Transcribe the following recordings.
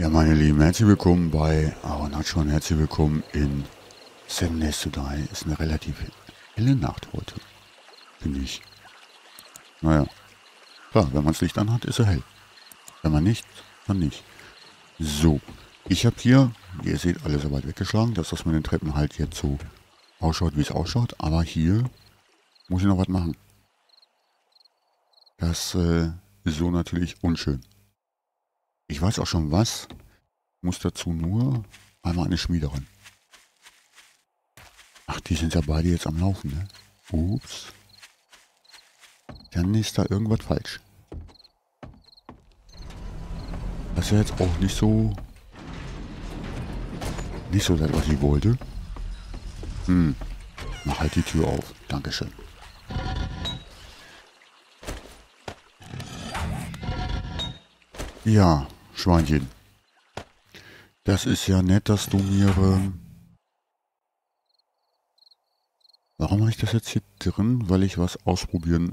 Ja, meine Lieben, herzlich willkommen bei Avonaco und herzlich willkommen in Seven Days to Die. Ist eine relativ helle Nacht heute, finde ich. Naja, klar, wenn man das Licht anhat, ist er hell. Wenn man nicht, dann nicht. So, ich habe hier, wie ihr seht, alles so weit weggeschlagen, dass das mit den Treppen halt jetzt so ausschaut, wie es ausschaut. Aber hier muss ich noch was machen. Das ist so natürlich unschön. Ich weiß auch schon was, muss dazu nur einmal eine Schmiederin. Ach, die sind ja beide jetzt am Laufen, ne? Ups. Dann ist da irgendwas falsch. Das ist ja jetzt auch nicht so... Nicht so das, was ich wollte. Hm. Mach halt die Tür auf. Dankeschön. Ja. Schweinchen. Das ist ja nett, dass du mir... warum habe ich das jetzt hier drin? Weil ich was ausprobiert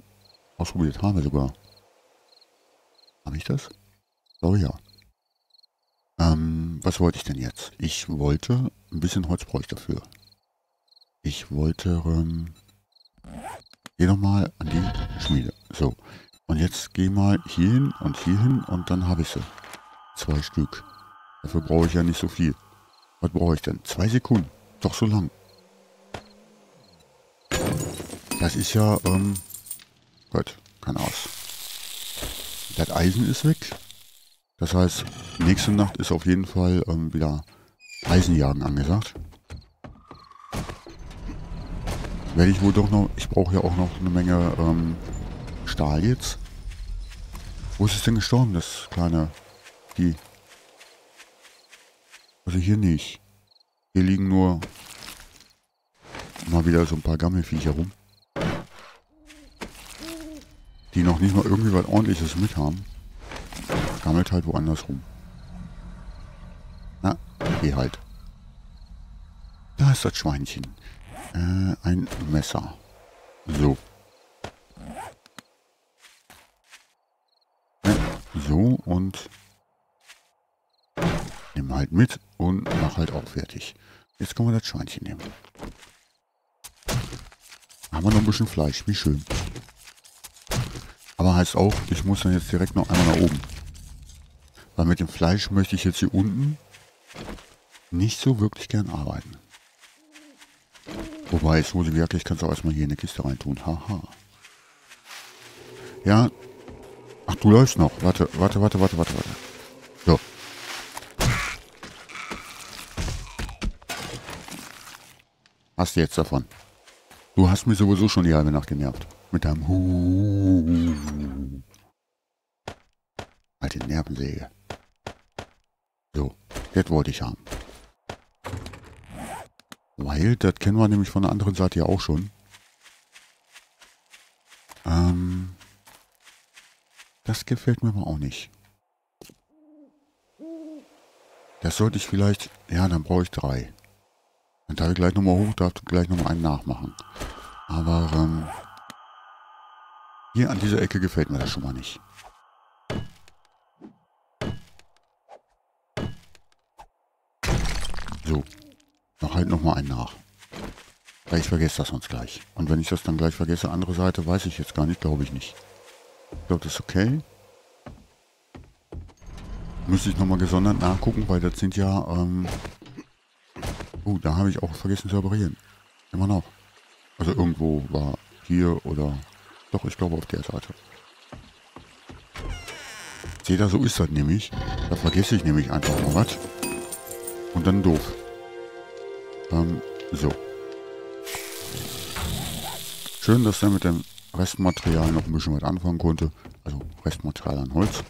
habe sogar. Habe ich das? Oh ja. Was wollte ich denn jetzt? Ich wollte ein bisschen Holzbräuch dafür. Ich wollte... geh doch mal an die Schmiede. So. Und jetzt geh mal hier hin und dann habe ich sie. 2 Stück. Dafür brauche ich ja nicht so viel. Was brauche ich denn? 2 Sekunden. Doch so lang. Das ist ja, Gott, kann aus. Das Eisen ist weg. Das heißt, nächste Nacht ist auf jeden Fall wieder Eisenjagen angesagt. Werde ich wohl doch noch... Ich brauche ja auch noch eine Menge Stahl jetzt. Wo ist es denn gestorben, das kleine... Die. Also hier nicht. Hier liegen nur mal wieder so ein paar Gammelviecher rum. Die noch nicht mal irgendwie was Ordentliches mit haben. Gammelt halt woanders rum. Na, geh halt. Da ist das Schweinchen. Ein Messer. So. So und... Nimm halt mit und mach halt auch fertig. Jetzt können wir das Schweinchen nehmen. Haben wir noch ein bisschen Fleisch, wie schön. Aber heißt auch, ich muss dann jetzt direkt noch einmal nach oben. Weil mit dem Fleisch möchte ich jetzt hier unten nicht so wirklich gern arbeiten. Wobei, so wirklich kannst du auch erstmal hier in eine Kiste reintun. Haha. Ja. Ach, du läufst noch. Warte. So. Hast du jetzt davon? Du hast mich sowieso schon die halbe Nacht genervt. Mit deinem Huuuuuh. Alte Nervensäge. So, das wollte ich haben. Weil, das kennen wir nämlich von der anderen Seite ja auch schon. Das gefällt mir aber auch nicht. Das sollte ich vielleicht... Ja, dann brauche ich 3. Dann darf ich gleich nochmal hoch, darf ich gleich nochmal einen nachmachen. Aber hier an dieser Ecke gefällt mir das schon mal nicht. So, mach halt nochmal einen nach. Weil ich vergesse das sonst gleich. Und wenn ich das dann gleich vergesse, andere Seite, weiß ich jetzt gar nicht, glaube ich nicht. Ich glaube, das ist okay. Müsste ich nochmal gesondert nachgucken, weil das sind ja... Oh, da habe ich auch vergessen zu reparieren. Immer noch. Also irgendwo war hier oder... Doch, ich glaube auf der Seite. Seht ihr, so ist das nämlich. Da vergesse ich nämlich einfach mal was. Und dann doof. So. Schön, dass er mit dem Restmaterial noch ein bisschen was anfangen konnte. Also Restmaterial an Holz.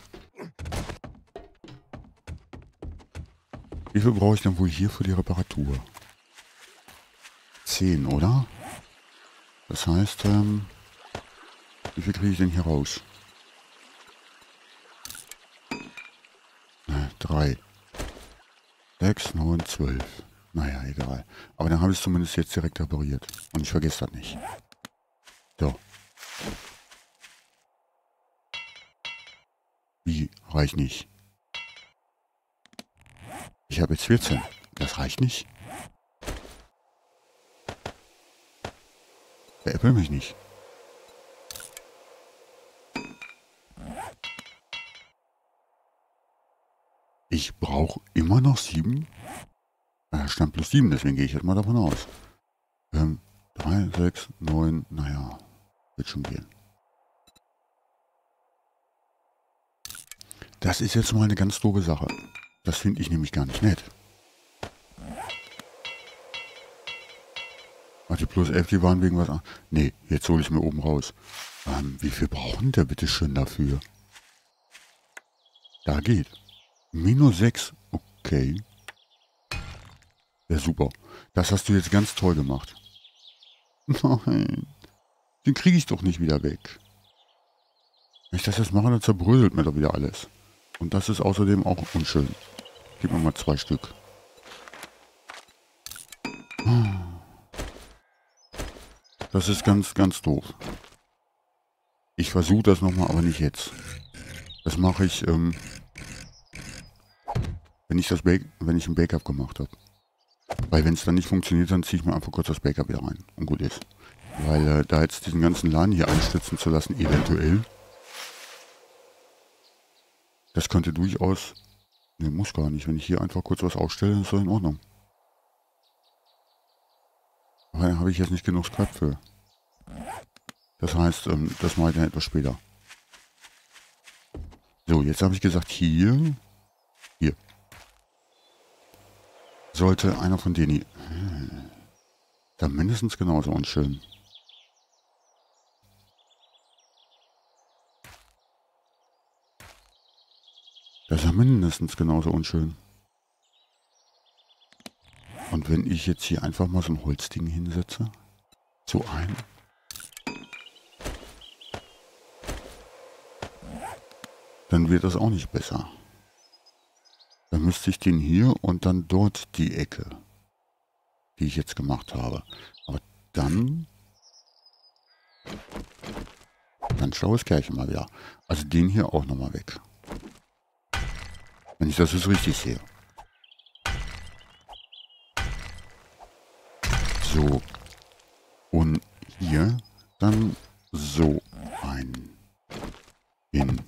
Wie viel brauche ich denn wohl hier für die Reparatur? 10, oder? Das heißt, wie viel kriege ich denn hier raus? 3. 6, 9, 12. Naja, egal. Aber dann habe ich es zumindest jetzt direkt repariert. Und ich vergesse das nicht. So. Wie? Reicht nicht. Ich habe jetzt 14. Das reicht nicht. Veräppel mich nicht. Ich brauche immer noch 7. Stand plus 7, deswegen gehe ich jetzt mal davon aus. 3, 6, 9, naja, wird schon gehen. Das ist jetzt mal eine ganz doofe Sache. Das finde ich nämlich gar nicht nett. Warte, plus 11, die waren wegen was an. Nee, jetzt hole ich mir oben raus. Wie viel brauchen der bitte schön dafür? Da geht. Minus 6, okay. Ja, super. Das hast du jetzt ganz toll gemacht. Nein. Den kriege ich doch nicht wieder weg. Wenn ich das jetzt mache, dann zerbröselt mir doch wieder alles. Und das ist außerdem auch unschön. Gib mir mal 2 Stück. Das ist ganz, ganz doof. Ich versuche das nochmal, aber nicht jetzt. Das mache ich, wenn ich ein Bake-Up gemacht habe. Weil wenn es dann nicht funktioniert, dann ziehe ich mir einfach kurz das Backup wieder rein. Und gut ist. Weil da jetzt diesen ganzen Laden hier einstürzen zu lassen, eventuell. Das könnte durchaus... Ne, muss gar nicht. Wenn ich hier einfach kurz was aufstelle, ist das in Ordnung. Aber da habe ich jetzt nicht genug Scrap für. Das heißt, das mache ich dann etwas später. So, jetzt habe ich gesagt, hier... Hier. Sollte einer von denen... Da mindestens genauso unschön. Das ist mindestens genauso unschön. Und wenn ich jetzt hier einfach mal so ein Holzding hinsetze. So ein. Dann wird das auch nicht besser. Dann müsste ich den hier und dann dort die Ecke, die ich jetzt gemacht habe. Aber dann... Ganz schlaues Kerlchen mal wieder. Also den hier auch nochmal weg. Wenn ich das jetzt richtig sehe. So. Und hier dann so ein. Hin.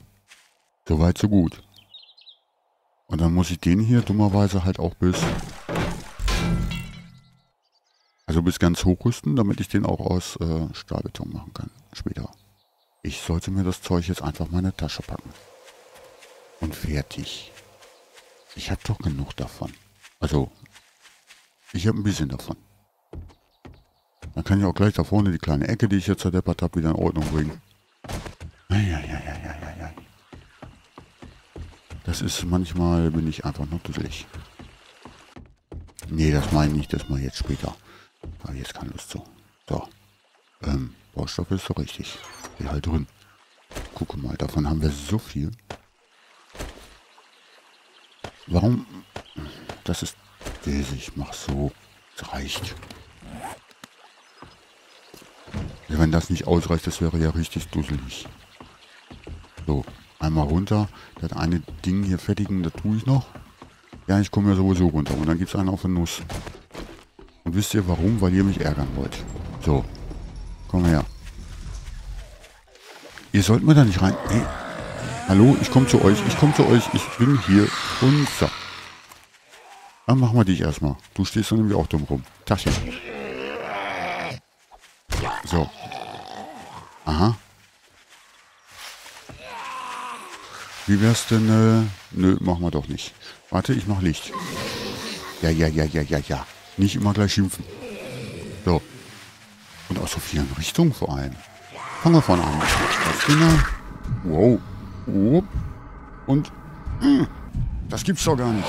Soweit, so gut. Und dann muss ich den hier dummerweise halt auch bis... Also bis ganz hoch rüsten, damit ich den auch aus Stahlbeton machen kann. Später. Ich sollte mir das Zeug jetzt einfach mal in eine Tasche packen. Und fertig. Ich habe doch genug davon. Also, ich habe ein bisschen davon. Dann kann ich auch gleich da vorne die kleine Ecke, die ich jetzt zerdeppert habe, wieder in Ordnung bringen. Ja. Das ist manchmal, bin ich einfach nur dusselig. Nee, das meine ich nicht, das mal jetzt später. Aber jetzt keine Lust zu. So. Baustoff ist so richtig. Geh halt drin. Gucke mal, davon haben wir so viel. Warum? Das ist wesentlich. Ich mach so. Das reicht. Ja, wenn das nicht ausreicht, das wäre ja richtig dusselig. So. Einmal runter, das eine Ding hier fertigen, das tue ich noch. Ja, ich komme ja sowieso runter und dann gibt es einen auf den Nuss. Und wisst ihr warum? Weil ihr mich ärgern wollt. So, komm her. Ihr sollt mir da nicht rein... Hey. Hallo, ich komme zu euch, ich bin hier und so. Dann machen wir dich erstmal. Du stehst dann nämlich auch dumm rum. Tasche. So. Aha. Wie wär's denn, nö, machen wir doch nicht. Warte, ich mach Licht. Ja. Nicht immer gleich schimpfen. So. Und aus so vielen Richtungen vor allem. Fangen wir vorne an. Wow. Und, das gibt's doch gar nicht.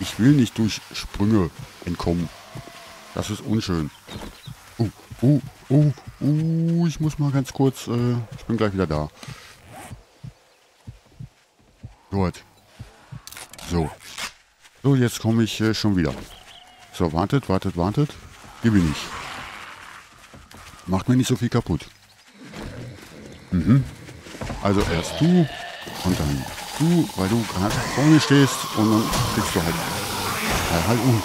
Ich will nicht durch Sprünge entkommen. Das ist unschön. Ich muss mal ganz kurz, ich bin gleich wieder da. So. So, jetzt komme ich schon wieder. So, wartet. Hier bin ich. Macht mir nicht so viel kaputt. Also erst du und dann du zu, weil du gerade vorne stehst und dann kriegst du halt um.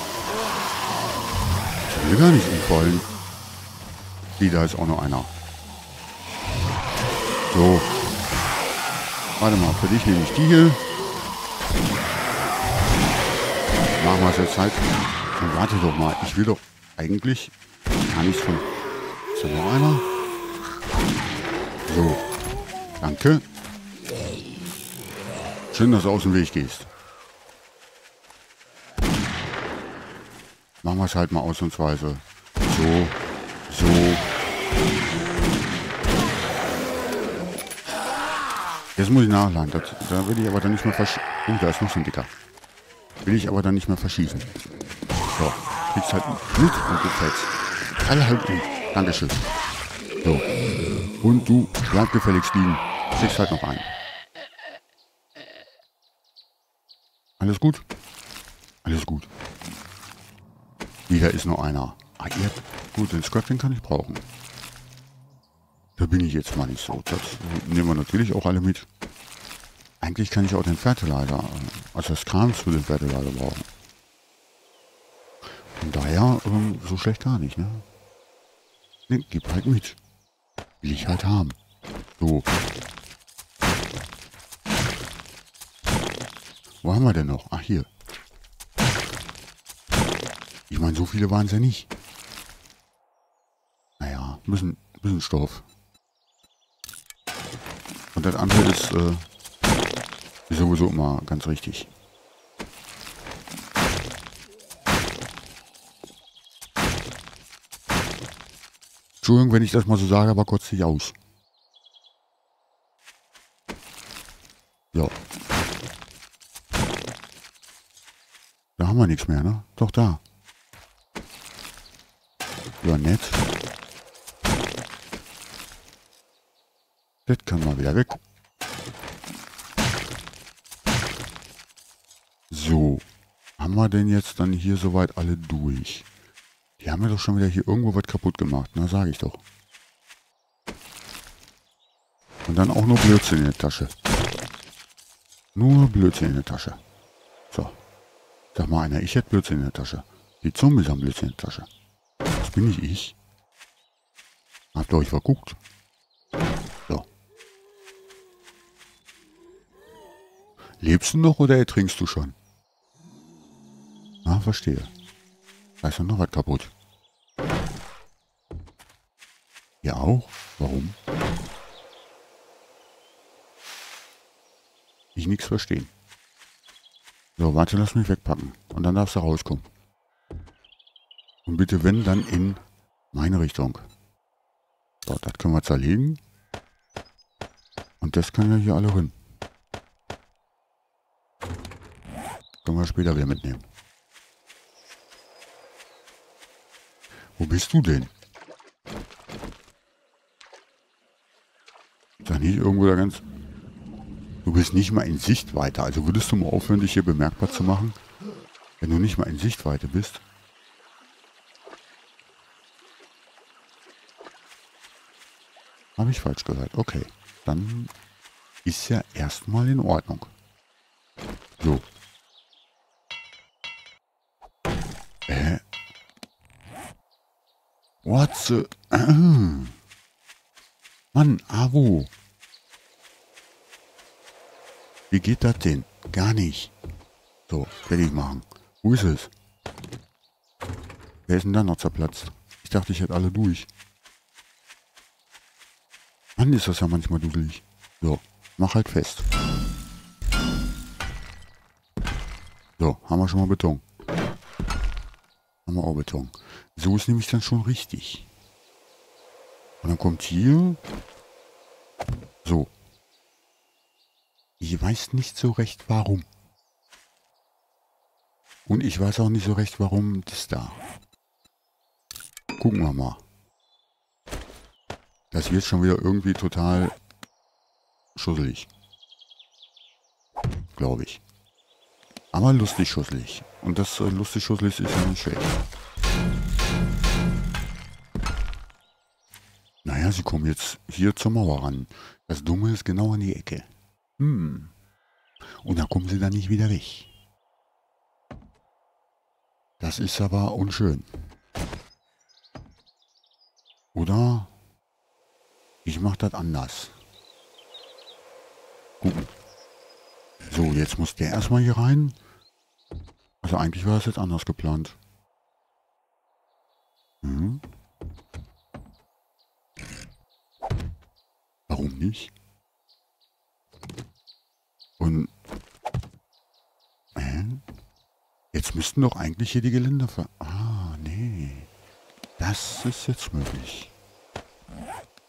Ich will gar nicht umfallen. Die, da ist auch noch einer. So. Warte mal, für dich nehme ich die hier. Machen wir es jetzt halt. Und warte doch mal, ich will doch eigentlich gar nichts von... Ist da noch einer? So. Danke. Schön, dass du aus dem Weg gehst. Machen wir es halt mal ausnahmsweise. So. So. Jetzt muss ich nachladen. Da will ich aber dann nicht mehr verschießen. Oh, da ist noch so ein Dicker. Will ich aber dann nicht mehr verschießen. So. Kriegst halt mit und du fällst. Alle halt um. Dankeschön. So. Und du bleib gefälligst liegen. Kriegst halt noch einen. Alles gut? Alles gut. Wieder ist noch einer. Ah, ihr? Gut, den Scrap, den kann ich brauchen. Da bin ich jetzt mal nicht so. Das nehmen wir natürlich auch alle mit. Eigentlich kann ich auch den Fertigleiter, also das Kram für den Fertigleiter brauchen. Von daher, so schlecht gar nicht, ne? Ne, gib halt mit. Will ich halt haben. So. Wo haben wir denn noch? Ach, hier. Ich meine, so viele waren es ja nicht. Naja, ein bisschen Stoff. Und das andere ist sowieso immer ganz richtig. Entschuldigung, wenn ich das mal so sage, aber kotzt sich aus. So. Da haben wir nichts mehr, ne? Doch, da. Ja, nett. Das kann mal wieder weg. So. Haben wir denn jetzt dann hier soweit alle durch? Die haben wir doch schon wieder hier irgendwo was kaputt gemacht. Na, sage ich doch. Und dann auch nur Blödsinn in der Tasche. Nur Blödsinn in der Tasche. So. Sag mal einer, ich hätte Blödsinn in der Tasche. Die Zombies haben Blödsinn in der Tasche. Bin ich ich? Habt ihr euch verguckt? So. Lebst du noch oder ertrinkst du schon? Ah, verstehe. Da ist noch was kaputt. Ja auch? Warum? Ich nichts verstehen. So, warte, lass mich wegpacken. Und dann darfst du rauskommen. Und bitte, wenn, dann in meine Richtung. So, das können wir zerlegen. Und das kann ja hier alle hin. Können wir später wieder mitnehmen. Wo bist du denn? Ist da nicht irgendwo da ganz... Du bist nicht mal in Sichtweite. Also würdest du mal aufhören, dich hier bemerkbar zu machen? Wenn du nicht mal in Sichtweite bist... Habe ich falsch gehört. Okay. Dann ist ja erstmal in Ordnung. So. What's the... Mann, Avo. Wie geht das denn? Gar nicht. So, fertig machen. Wo ist es? Wer ist denn da noch zerplatzt? Ich dachte, ich hätte alle durch. Mann, ist das ja manchmal dudelig. So, mach halt fest. So, haben wir schon mal Beton. Haben wir auch Beton. So ist nämlich dann schon richtig. Und dann kommt hier... So. Ich weiß nicht so recht, warum. Und ich weiß auch nicht so recht, warum das da. Gucken wir mal. Das wird schon wieder irgendwie total schusselig. Glaube ich. Aber lustig schusselig. Und das lustig schusselig ist ja nicht schlecht. Naja, sie kommen jetzt hier zur Mauer ran. Das Dumme ist genau an die Ecke. Hm. und dann kommen sie dann nicht wieder weg. Das ist aber unschön. Oder ich mache das anders. Gucken. So, jetzt muss der erstmal hier rein. Also eigentlich war es jetzt anders geplant. Hm. Warum nicht? Und jetzt müssten doch eigentlich hier die Geländer ver... Ah, nee. Das ist jetzt möglich.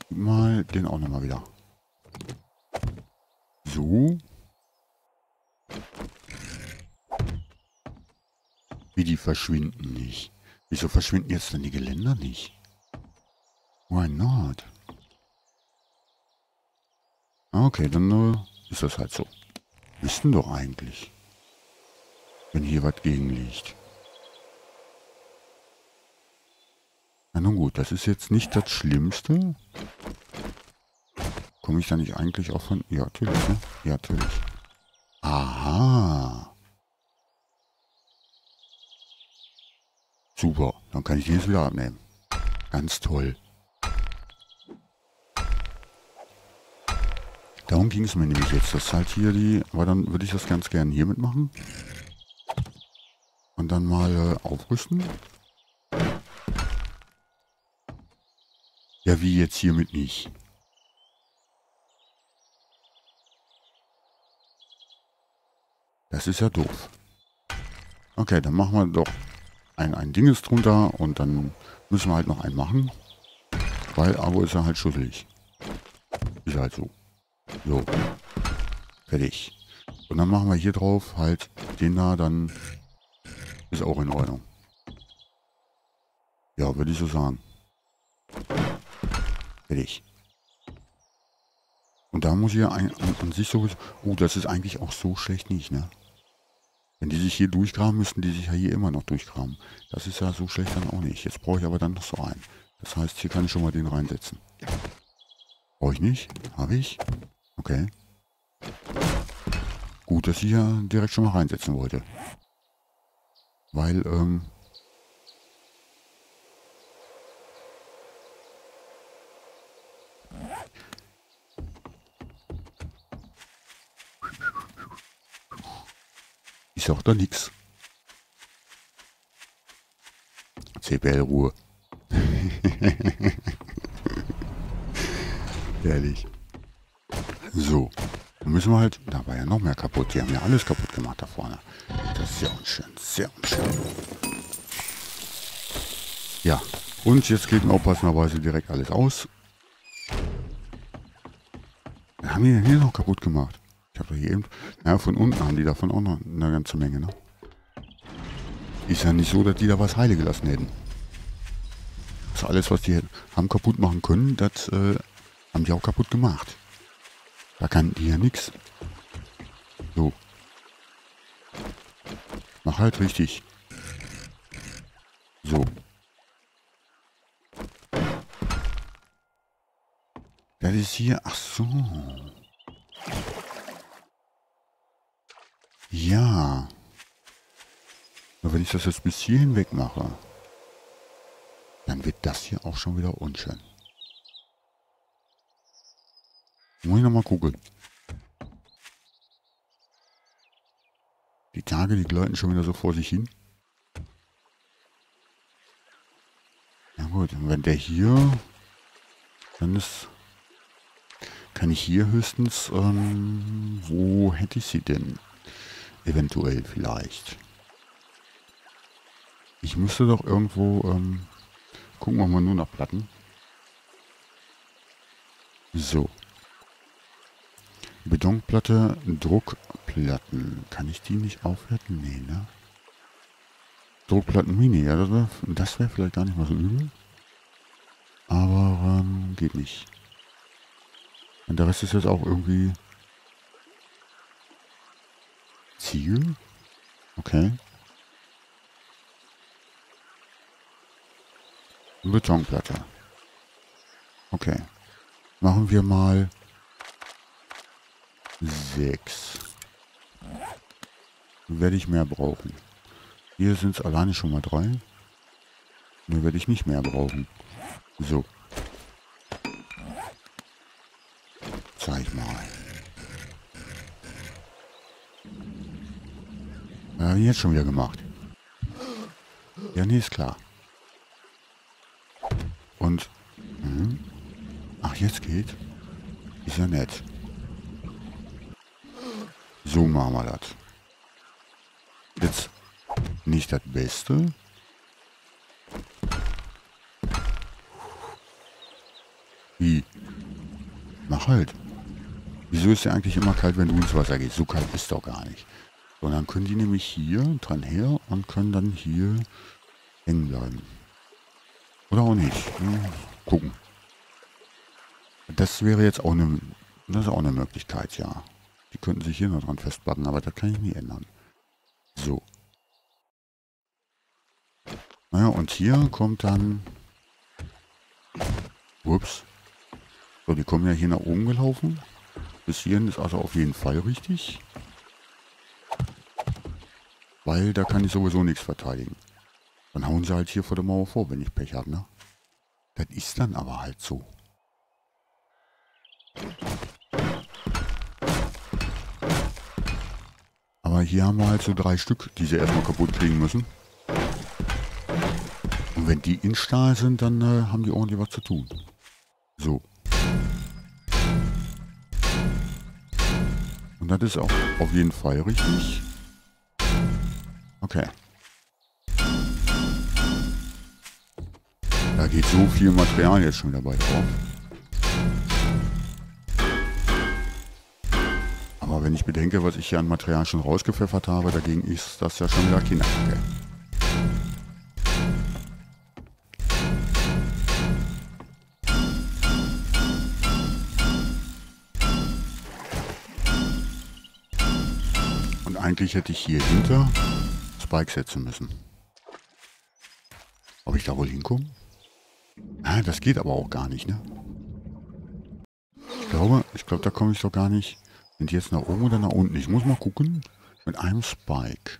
Mal den auch nochmal wieder. So. Wie, die verschwinden nicht. Wieso verschwinden jetzt denn die Geländer nicht? Why not? Okay, dann ist das halt so. Müssten doch eigentlich. Wenn hier was gegen liegt. Na nun gut, das ist jetzt nicht das Schlimmste. Komme ich da nicht eigentlich auch von... Ja, natürlich, ne? Ja, natürlich. Aha. Super, dann kann ich den jetzt wieder abnehmen. Ganz toll. Darum ging es mir nämlich jetzt. Das ist halt hier die... Aber dann würde ich das ganz gerne hiermit machen. Und dann mal aufrüsten. Ja, wie jetzt hiermit nicht. Das ist ja doof. Okay, dann machen wir doch ein Dinges drunter und dann müssen wir halt noch einen machen. Weil Abo ist ja halt schusselig. Ist halt so. So. Fertig. Und dann machen wir hier drauf halt den da dann... Ist auch in Ordnung. Ja, würde ich so sagen. Fertig. Und da muss ich ja an sich so... Oh, das ist eigentlich auch so schlecht nicht, ne? Wenn die sich hier durchgraben, müssten die sich ja hier immer noch durchgraben. Das ist ja so schlecht dann auch nicht. Jetzt brauche ich aber dann noch so einen. Das heißt, hier kann ich schon mal den reinsetzen. Brauche ich nicht? Habe ich? Okay. Gut, dass ich hier direkt schon mal reinsetzen wollte. Weil, ich sag da nichts. CPL-Ruhe. Ehrlich. So. Dann müssen wir halt... Da war ja noch mehr kaputt. Die haben ja alles kaputt gemacht da vorne. Das ist ja unschön. Sehr unschön. Ja. Und jetzt geht mir auch passenderweise direkt alles aus. Dann haben die denn hier noch kaputt gemacht. Ich habe doch hier eben... Naja, von unten haben die davon auch noch eine ganze Menge, ne? Ist ja nicht so, dass die da was heile gelassen hätten. Das alles, was die haben kaputt machen können, das haben die auch kaputt gemacht. Da kann die ja nichts. So. Mach halt richtig. So. Das ist hier... Ach so. Ja. Aber wenn ich das jetzt bis hierhin weg mache, dann wird das hier auch schon wieder unschön. Muss ich nochmal gucken. Die Tage, die gleiten schon wieder so vor sich hin. Na gut, und wenn der hier... Dann ist... Kann ich hier höchstens... wo hätte ich sie denn? Eventuell vielleicht. Ich müsste doch irgendwo... gucken wir mal nur nach Platten. So. Betonplatte, Druckplatten. Kann ich die nicht aufwerten? Nee, ne? Druckplatten Mini, ja, das wär vielleicht gar nicht mal so übel. Aber, geht nicht. Und der Rest ist jetzt auch irgendwie... Ziel? Okay. Betonplatte. Okay. Machen wir mal... 6. werde ich mehr brauchen. Hier sind es alleine schon mal 3. Nur werde ich nicht mehr brauchen. So. Zeig mal. Jetzt schon wieder gemacht. Ja, nee, ist klar. Und... Mh. Ach, jetzt geht. Ist ja nett. So machen wir das. Jetzt nicht das Beste. Wie? Mach halt. Wieso ist der eigentlich immer kalt, wenn du ins Wasser gehst? So kalt ist doch gar nicht. Und dann können die nämlich hier dran her und können dann hier hängen bleiben. Oder auch nicht. Gucken. Das wäre jetzt auch eine, das ist auch eine Möglichkeit, ja. Die könnten sich hier noch dran festbacken, aber das kann ich nie ändern. So. Naja, und hier kommt dann... Ups. So, die kommen ja hier nach oben gelaufen. Bis hierhin ist also auf jeden Fall richtig. Weil da kann ich sowieso nichts verteidigen. Dann hauen sie halt hier vor der Mauer vor, wenn ich Pech habe, ne? Das ist dann aber halt so. Aber hier haben wir halt so 3 Stück, die sie erstmal kaputt kriegen müssen. Und wenn die in Stahl sind, dann haben die ordentlich was zu tun. So. Und das ist auch auf jeden Fall richtig. Okay. Da geht so viel Material jetzt schon dabei drauf. Aber wenn ich bedenke, was ich hier an Material schon rausgepfeffert habe, dagegen ist das ja schon wieder Kinderkacke. Und eigentlich hätte ich hier hinter Spikes setzen müssen. Ob ich da wohl hinkomme? Ah, das geht aber auch gar nicht, ne? Ich glaube, da komme ich doch gar nicht. Sind die jetzt nach oben oder nach unten? Ich muss mal gucken. Mit einem Spike.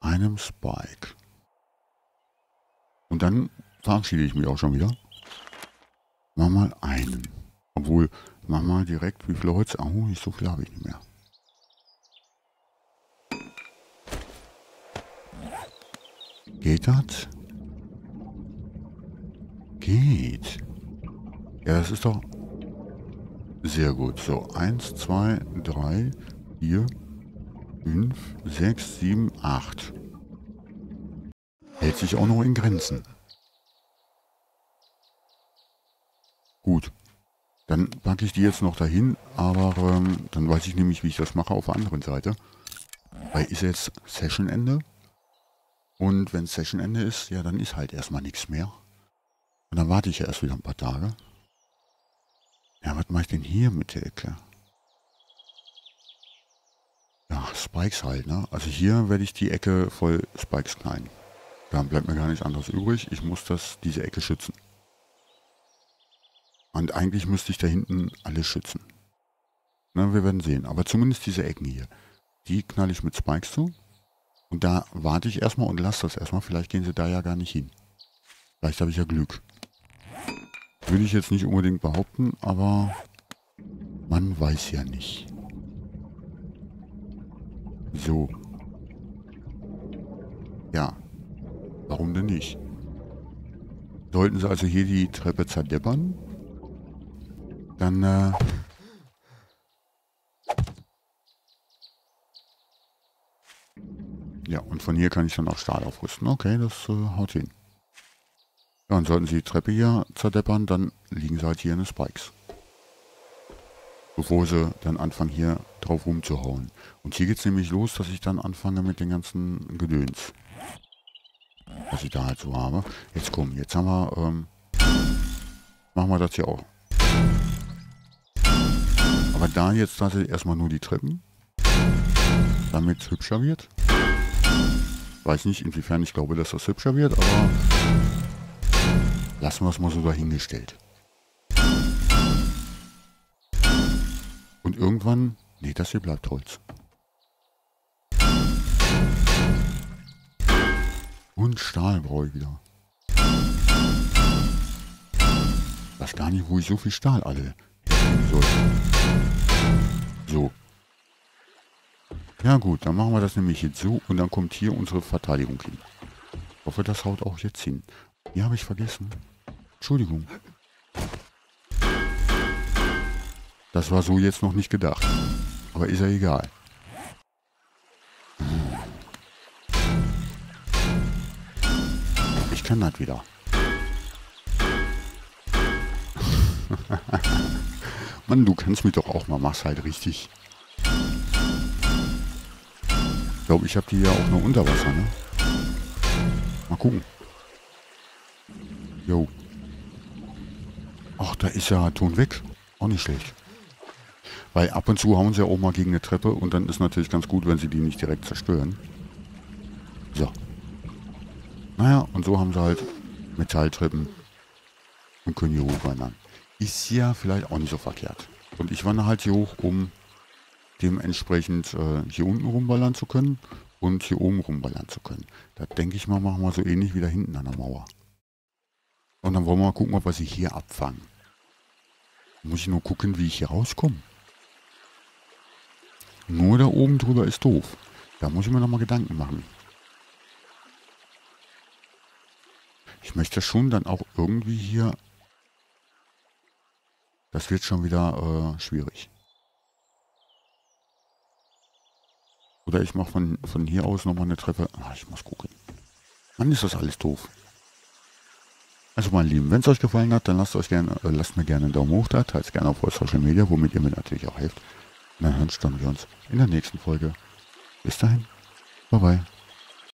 Einem Spike. Und dann verabschiede ich mich auch schon wieder. Mach mal einen. Obwohl, mach mal direkt, wie viel Holz? Oh, nicht so viel habe ich nicht mehr. Geht das? Geht. Ja, das ist doch... Sehr gut. So, 1, 2, 3, 4, 5, 6, 7, 8. Hält sich auch noch in Grenzen. Gut. Dann packe ich die jetzt noch dahin, aber dann weiß ich nämlich, wie ich das mache auf der anderen Seite. Weil ist jetzt Sessionende. Und wenn Sessionende ist, ja, dann ist halt erstmal nichts mehr. Und dann warte ich ja erst wieder ein paar Tage. Ja, was mache ich denn hier mit der Ecke? Ja, Spikes halt, ne? Also hier werde ich die Ecke voll Spikes knallen. Dann bleibt mir gar nichts anderes übrig. Ich muss diese Ecke schützen. Und eigentlich müsste ich da hinten alles schützen. Na, wir werden sehen. Aber zumindest diese Ecken hier. Die knalle ich mit Spikes zu. Und da warte ich erstmal und lasse das erstmal. Vielleicht gehen sie da ja gar nicht hin. Vielleicht habe ich ja Glück. Würde ich jetzt nicht unbedingt behaupten, aber man weiß ja nicht. So. Ja. Warum denn nicht? Sollten sie also hier die Treppe zerdeppern, dann... Ja, und von hier kann ich dann auch Stahl aufrüsten. Okay, das haut hin. Ja, und sollten sie die Treppe hier zerdeppern, dann liegen sie halt hier in den Spikes. Bevor sie dann anfangen, hier drauf rumzuhauen. Und hier geht es nämlich los, dass ich dann anfange mit den ganzen Gedöns. Was ich da halt so habe. Jetzt komm, jetzt haben wir... machen wir das hier auch. Aber da jetzt tatsächlich erstmal nur die Treppen. Damit es hübscher wird. Weiß nicht, inwiefern ich glaube, dass das hübscher wird, aber lassen wir es mal so dahingestellt. Und irgendwann... Nee, das hier bleibt Holz. Und Stahl brauche ich wieder. Ich weiß gar nicht, wo ich so viel Stahl alle herstellen soll. So. Ja gut, dann machen wir das nämlich jetzt so und dann kommt hier unsere Verteidigung hin. Ich hoffe, das haut auch jetzt hin. Hier habe ich vergessen. Entschuldigung. Das war so jetzt noch nicht gedacht. Aber ist ja egal. Ich kann das wieder. Mann, du kannst mich doch auch mal, mach's halt richtig. Ich glaube, ich habe die ja auch noch unter Wasser, ne? Mal gucken. Jo. Ach, da ist ja Ton weg. Auch nicht schlecht. Weil ab und zu hauen sie ja auch mal gegen eine Treppe und dann ist natürlich ganz gut, wenn sie die nicht direkt zerstören. So. Naja, und so haben sie halt Metalltreppen und können hier hochwandern. Ist ja vielleicht auch nicht so verkehrt. Und ich wandere halt hier hoch, um dementsprechend hier unten rumballern zu können und hier oben rumballern zu können. Da denke ich mal, machen wir so ähnlich wie da hinten an der Mauer. Und dann wollen wir mal gucken, ob wir sie hier abfangen. Muss ich nur gucken, wie ich hier rauskomme. Nur da oben drüber ist doof. Da muss ich mir nochmal Gedanken machen. Ich möchte schon dann auch irgendwie hier... Das wird schon wieder schwierig. Oder ich mache von hier aus nochmal eine Treppe. Ah, ich muss gucken. Mann, ist das alles doof. Also meine Lieben, wenn es euch gefallen hat, dann lasst mir gerne einen Daumen hoch da, teilt es gerne auf euren Social Media, womit ihr mir natürlich auch helft. Na, dann hören wir uns in der nächsten Folge. Bis dahin, bye bye.